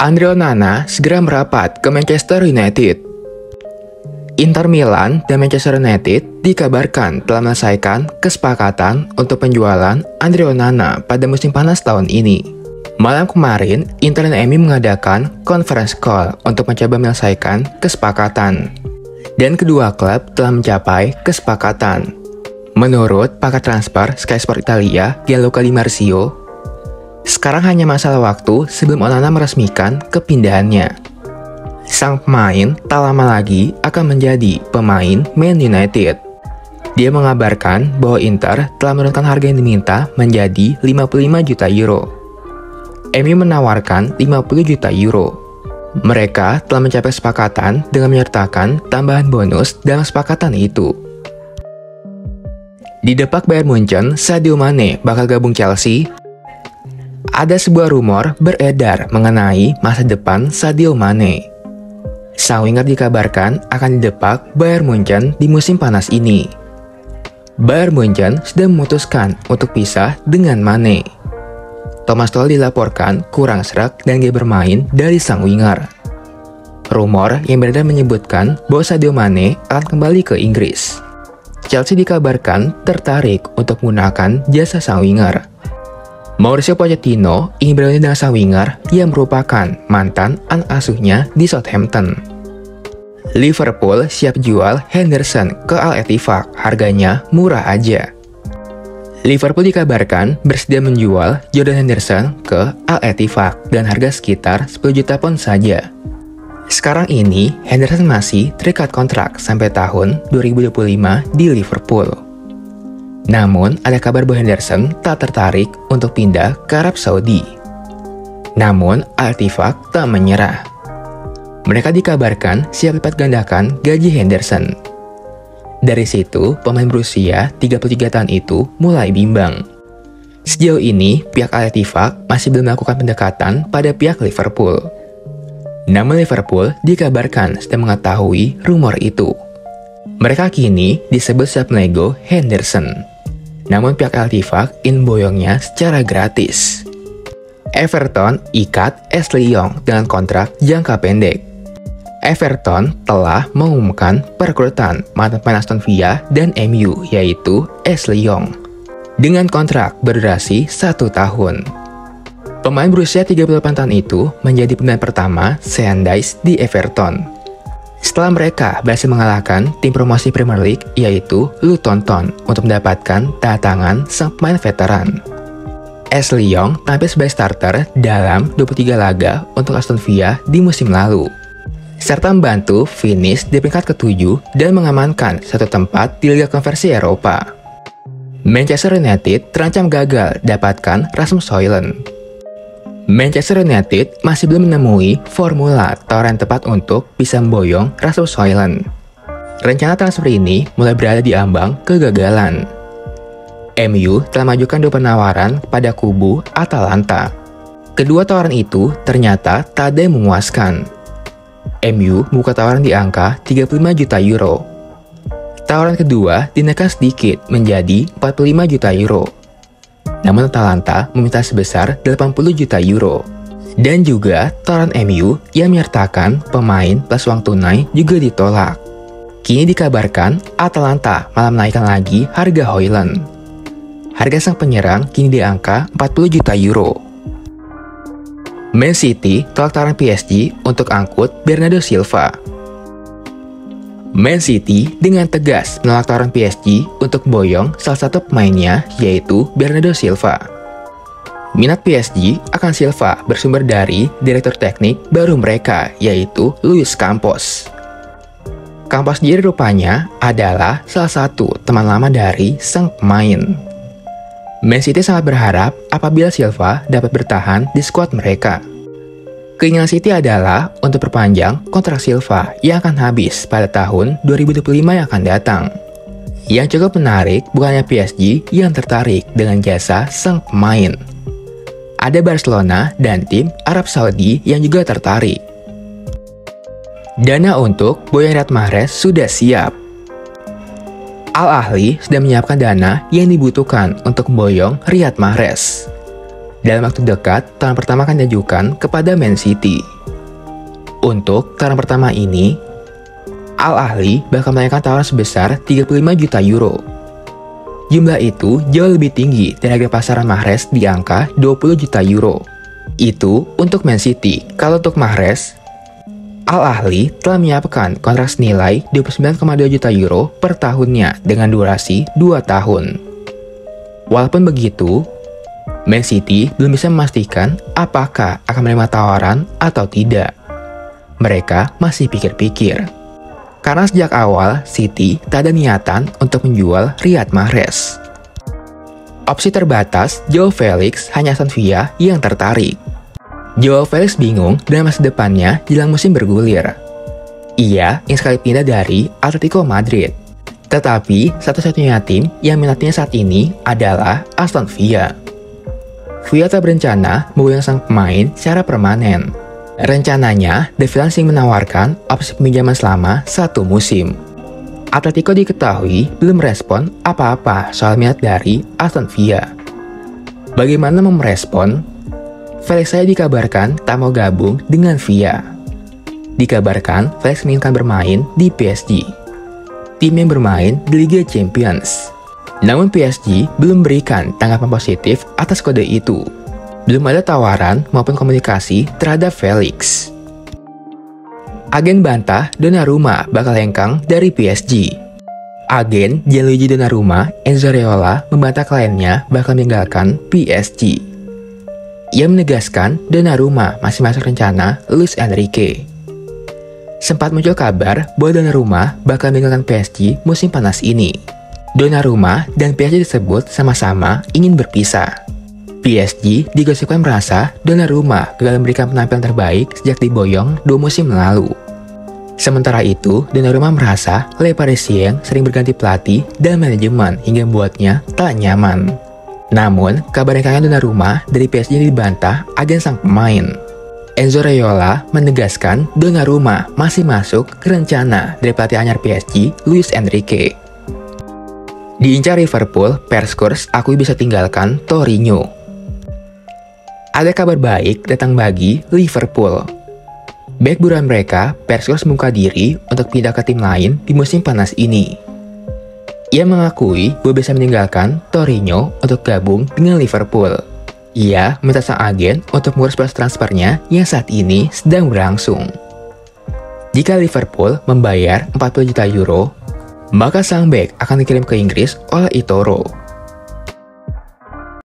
Andre Onana segera merapat ke Manchester United. Inter Milan dan Manchester United dikabarkan telah menyelesaikan kesepakatan untuk penjualan Andre Onana pada musim panas tahun ini. Malam kemarin, Inter dan MU mengadakan conference call untuk mencoba menyelesaikan kesepakatan. Dan kedua klub telah mencapai kesepakatan. Menurut pakar transfer Sky Sport Italia, Gianluca di Marzio, sekarang hanya masalah waktu sebelum Onana meresmikan kepindahannya. Sang pemain tak lama lagi akan menjadi pemain Man United. Dia mengabarkan bahwa Inter telah menurunkan harga yang diminta menjadi 55 juta euro. MU menawarkan 50 juta euro. Mereka telah mencapai kesepakatan dengan menyertakan tambahan bonus dalam kesepakatan itu. Didepak Bayern München, Sadio Mane bakal gabung Chelsea. Ada sebuah rumor beredar mengenai masa depan Sadio Mane. Sang winger dikabarkan akan didepak Bayern München di musim panas ini. Bayern München sudah memutuskan untuk pisah dengan Mane. Thomas Tuchel dilaporkan kurang serak dan gaya bermain dari sang winger. Rumor yang beredar menyebutkan bahwa Sadio Mane akan kembali ke Inggris. Chelsea dikabarkan tertarik untuk menggunakan jasa sang winger. Mauricio Pochettino ingin bergabung dengan sang winger yang merupakan mantan anak asuhnya di Southampton. Liverpool siap jual Henderson ke Al-Ettifaq, harganya murah aja. Liverpool dikabarkan bersedia menjual Jordan Henderson ke Al-Ettifaq dan harga sekitar 10 juta pound saja. Sekarang ini, Henderson masih terikat kontrak sampai tahun 2025 di Liverpool. Namun, ada kabar bahwa Henderson tak tertarik untuk pindah ke Arab Saudi. Namun, Al-Ettifaq tak menyerah. Mereka dikabarkan siap lipat gandakan gaji Henderson. Dari situ, pemain berusia 33 tahun itu mulai bimbang. Sejauh ini, pihak Al-Ettifaq masih belum melakukan pendekatan pada pihak Liverpool. Namun, Liverpool dikabarkan sedang mengetahui rumor itu. Mereka kini disebut siap nego Henderson. Namun pihak Al-Ettifaq inboyongnya secara gratis. Everton ikat Ashley Young dengan kontrak jangka pendek. Everton telah mengumumkan perekrutan mantan pemain Aston Villa dan MU yaitu Ashley Young dengan kontrak berdurasi 1 tahun. Pemain berusia 38 tahun itu menjadi pemain pertama Sean Dyche di Everton. Setelah mereka berhasil mengalahkan tim promosi Premier League yaitu Luton Town untuk mendapatkan tanda tangan sang pemain veteran. Ashley Young tampil sebagai starter dalam 23 laga untuk Aston Villa di musim lalu, serta membantu finish di peringkat ke-7 dan mengamankan 1 tempat di Liga Konferensi Eropa. Manchester United terancam gagal dapatkan Rasmus Hojlund. Manchester United masih belum menemui formula tawaran tepat untuk bisa memboyong Rasmus Hojlund. Rencana transfer ini mulai berada di ambang kegagalan. MU telah mengajukan 2 penawaran pada kubu Atalanta. Kedua tawaran itu ternyata tak ada yang memuaskan. MU buka tawaran di angka 35 juta euro. Tawaran kedua dinaikkan sedikit menjadi 45 juta euro. Namun Atalanta meminta sebesar 80 juta euro. Dan juga tawaran MU yang menyertakan pemain plus uang tunai juga ditolak. Kini dikabarkan Atalanta malah menaikkan lagi harga Hojlund. Harga sang penyerang kini di angka 40 juta euro. Man City tolak tawaran PSG untuk angkut Bernardo Silva. Man City dengan tegas menolak tawaran PSG untuk boyong salah satu pemainnya yaitu Bernardo Silva. Minat PSG akan Silva bersumber dari direktur teknik baru mereka yaitu Luis Campos. Campos sendiri rupanya adalah salah satu teman lama dari sang pemain. Man City sangat berharap apabila Silva dapat bertahan di skuad mereka. Keinginan City adalah untuk perpanjang kontrak Silva yang akan habis pada tahun 2025 yang akan datang. Yang cukup menarik bukannya PSG yang tertarik dengan jasa sang pemain. Ada Barcelona dan tim Arab Saudi yang juga tertarik. Dana untuk boyong Riyad Mahrez sudah siap. Al-Ahli sudah menyiapkan dana yang dibutuhkan untuk boyong Riyad Mahrez. Dalam waktu dekat, tawaran pertama akan diajukan kepada Man City. Untuk tawaran pertama ini, Al-Ahli bakal menaikkan tawaran sebesar 35 juta euro. Jumlah itu jauh lebih tinggi dari harga pasaran Mahrez di angka 20 juta euro. Itu untuk Man City. Kalau untuk Mahrez, Al-Ahli telah menyiapkan kontrak senilai 29,2 juta euro per tahunnya dengan durasi 2 tahun. Walaupun begitu, Man City belum bisa memastikan apakah akan menerima tawaran atau tidak. Mereka masih pikir-pikir. Karena sejak awal, City tak ada niatan untuk menjual Riyad Mahrez. Opsi terbatas, Joao Felix hanya Aston Villa yang tertarik. Joao Felix bingung dengan masa depannya jelang musim bergulir. Ia ingin sekali pindah dari Atletico Madrid. Tetapi, satu-satunya tim yang minatnya saat ini adalah Aston Villa. Villa tak berencana menggoyang sang pemain secara permanen. Rencananya, The Financing menawarkan opsi peminjaman selama 1 musim. Atletico diketahui belum respon apa-apa soal minat dari Aston Villa. Bagaimana merespon? Felix saya dikabarkan tak mau gabung dengan Villa. Dikabarkan Felix menginginkan bermain di PSG, tim yang bermain di Liga Champions. Namun PSG belum berikan tanggapan positif atas kode itu. Belum ada tawaran maupun komunikasi terhadap Felix. Agen bantah Donnarumma bakal hengkang dari PSG. Agen Gianluigi Donnarumma, Enzo Raiola, membantah kliennya bakal meninggalkan PSG. Ia menegaskan Donnarumma masih masuk rencana Luis Enrique. Sempat muncul kabar bahwa Donnarumma bakal meninggalkan PSG musim panas ini. Donnarumma dan PSG disebut sama-sama ingin berpisah. PSG digosipkan merasa Donnarumma gagal memberikan penampilan terbaik sejak diboyong 2 musim lalu. Sementara itu, Donnarumma merasa Le Parisien sering berganti pelatih dan manajemen hingga membuatnya tak nyaman. Namun, kabar yang kangen Donnarumma dari PSG dibantah agen sang pemain. Enzo Raiola menegaskan Donnarumma masih masuk ke rencana dari pelatih anyar PSG, Luis Enrique. Diincar Liverpool, Perskurs akui bisa tinggalkan Torino. Ada kabar baik datang bagi Liverpool. Bek buruan mereka, Perskurs membuka diri untuk pindah ke tim lain di musim panas ini. Ia mengakui bahwa bisa meninggalkan Torino untuk gabung dengan Liverpool. Ia minta sang agen untuk mengurus proses transfernya yang saat ini sedang berlangsung. Jika Liverpool membayar 40 juta euro, maka sang bek akan dikirim ke Inggris oleh Itoro.